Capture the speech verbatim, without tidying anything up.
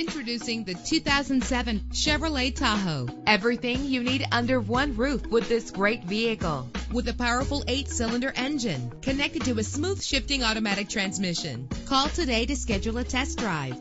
Introducing the two thousand seven Chevrolet Tahoe. Everything you need under one roof with this great vehicle. With a powerful eight-cylinder engine connected to a smooth shifting automatic transmission. Call today to schedule a test drive.